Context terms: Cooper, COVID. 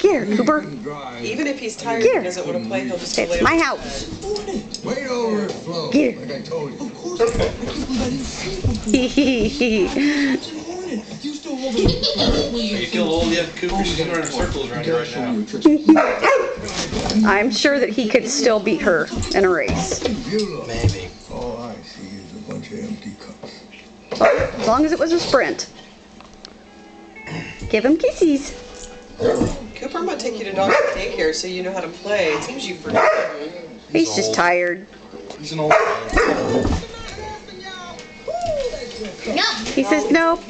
Here, Cooper. Even if he's tired and doesn't want to play, he'll just it's my house. Way overflow, like I told you. Of course, I keep letting sleep. You feel old yet, Cooper? She's running circles around you right now. I'm sure that he could still beat her in a race. Maybe. All I see is a bunch of empty cups. Oh, as long as it was a sprint. Give him kisses. Cooper, I'm going to take you to dog daycare so you know how to play. It seems you forgot. He's just tired. He's an old man. He says no.